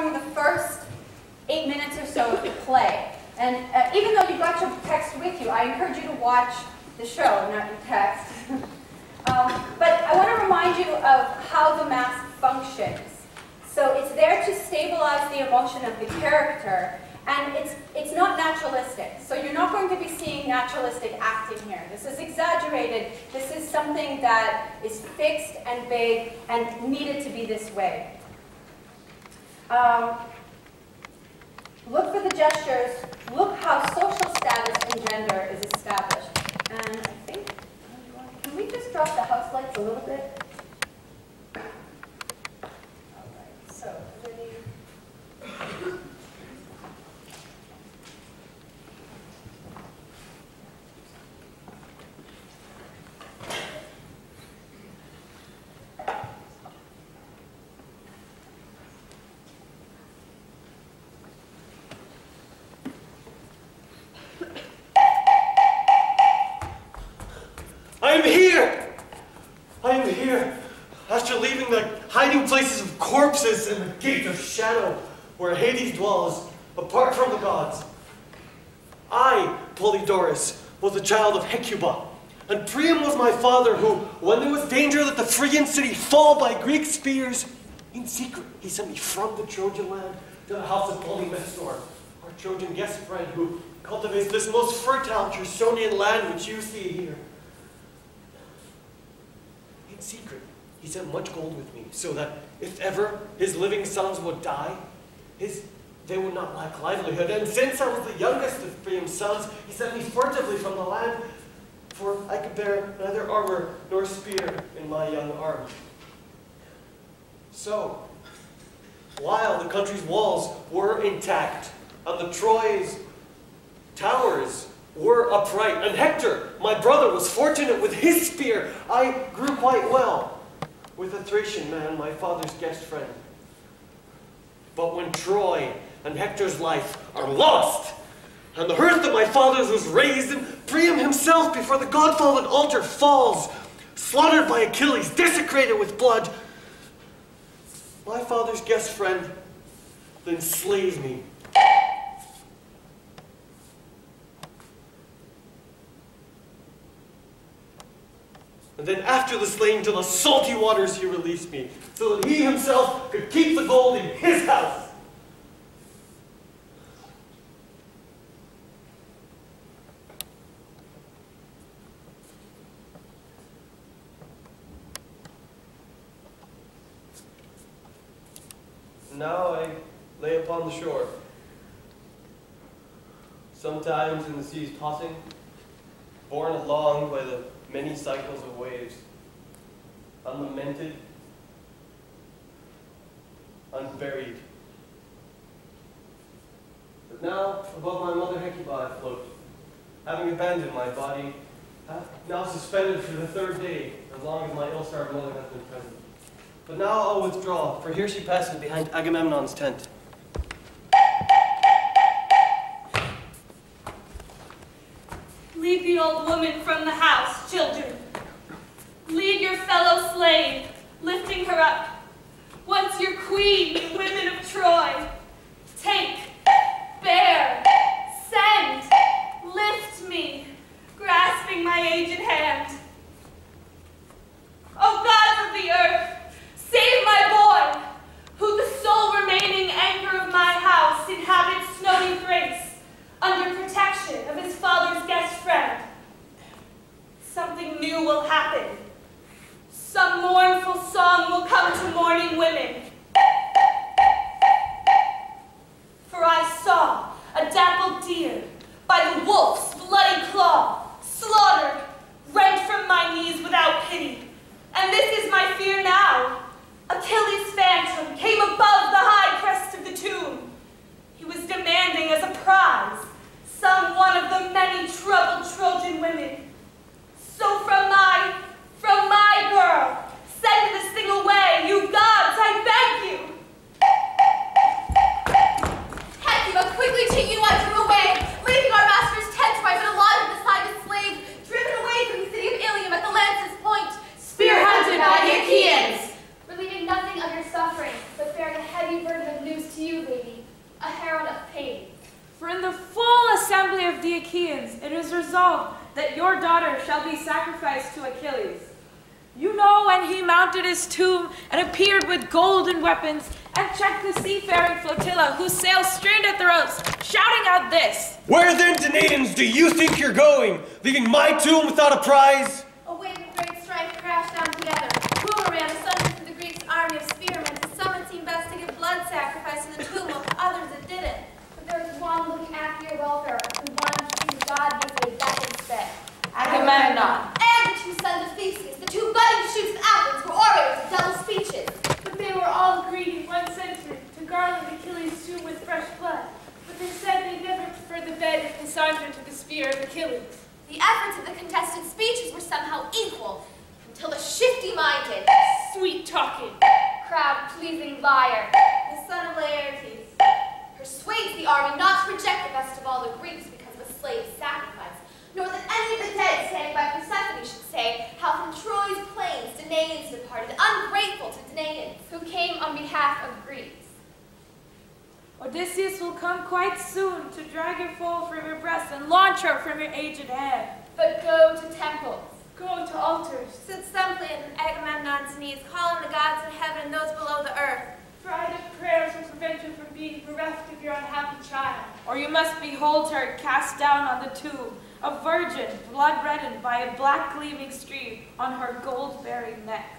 during the first 8 minutes or so of the play. And even though you got your text with you, I encourage you to watch the show, not your text. But I want to remind you of how the mask functions. So it's there to stabilize the emotion of the character, and it's not naturalistic. So you're not going to be seeing naturalistic acting here. This is exaggerated. This is something that is fixed and vague and needed to be this way. Look for the gestures. Look how social status and gender is established. And I think, can we just drop the house lights a little bit? So, I am here. After leaving the hiding places of corpses and the gate of shadow where Hades dwells, apart from the gods. I, Polydorus, was the child of Hecuba, and Priam was my father who, when there was danger that the Phrygian city fall by Greek spears, in secret he sent me from the Trojan land to the house of Polymestor, our Trojan guest friend who cultivates this most fertile Chersonian land which you see here. In secret, he sent much gold with me, so that if ever his living sons would die, they would not lack livelihood. And since I was the youngest of Priam's sons, he sent me furtively from the land, for I could bear neither armor nor spear in my young arm. So, while the country's walls were intact, and the Troy's towers were upright, and Hector, my brother, was fortunate with his spear, I grew quite well with a Thracian man, my father's guest friend. But when Troy and Hector's life are lost, and the hearth of my father's was raised, and Priam himself before the god-fallen altar falls, slaughtered by Achilles, desecrated with blood, my father's guest friend then slays me. And then after the slaying to the salty waters he released me, so that he himself could keep the gold in his house. Now I lay upon the shore, sometimes in the sea's tossing, borne along by the many cycles of waves, unlamented, unburied. But now, above my mother Hecuba I float, having abandoned my body, now suspended for the third day, as long as my ill-starred mother has been present. But now I'll withdraw, for here she passes behind Agamemnon's tent. Lead the old woman from the house, children. Lead your fellow slave, lifting her up. Once your queen, you women of Troy, take, bear, send, lift me, grasping my aged hand. O gods of the earth, save my boy, who the sole remaining anchor of my house inhabits snowy Thrace, under protection of his father's guest friend. Something new will happen. Some mournful song will come to mourning women. resolved that your daughter shall be sacrificed to Achilles. You know when he mounted his tomb and appeared with golden weapons and checked the seafaring flotilla whose sails strained at the ropes, shouting out this. Where then, Danaans, do you think you're going, leaving my tomb without a prize? A wave of great strife crashed down together. Rumor ran asunder through the Greeks' army of spearmen to summon team best to give blood sacrifice in the tomb of others that didn't. But there was one looking after your welfare, and one whom God gave a death spit. Agamemnon. And the two sons of Theseus, the two budding shoots of Athens, were orators of double speeches. But they were all agreed in one sentiment to garland Achilles' tomb with fresh blood. But they said they never preferred the bed of Cassandra to the spear of Achilles. The efforts of the contested speeches were somehow equal, until the shifty-minded, sweet-talking, crowd-pleasing liar, the son of Laertes, persuades the army not to reject the best of all the Greeks because of a slave's sacrifice, nor that any of the dead standing by Persephone should say how from Troy's plains Danaans departed, ungrateful to Danaans, who came on behalf of Greeks. Odysseus will come quite soon to drag your foal from your breast and launch her from your aged head. But go to temples. Go to altars. Sit simply at Agamemnon's knees, calling the gods in heaven and those below the earth. Fried up prayers will prevent you from being bereft of your unhappy child. Or you must behold her cast down on the tomb, a virgin blood reddened by a black gleaming stream on her gold-bearing neck.